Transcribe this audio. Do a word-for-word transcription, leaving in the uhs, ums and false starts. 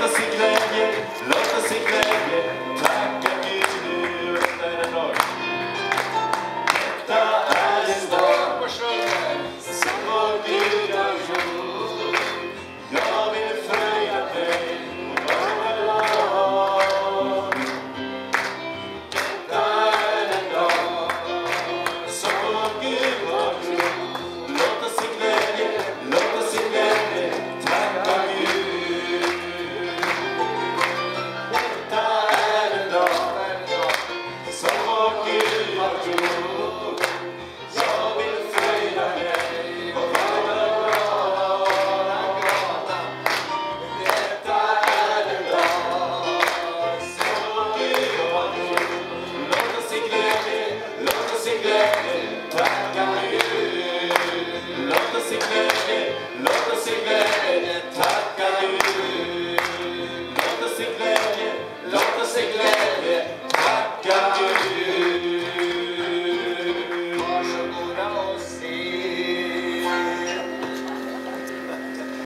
the city.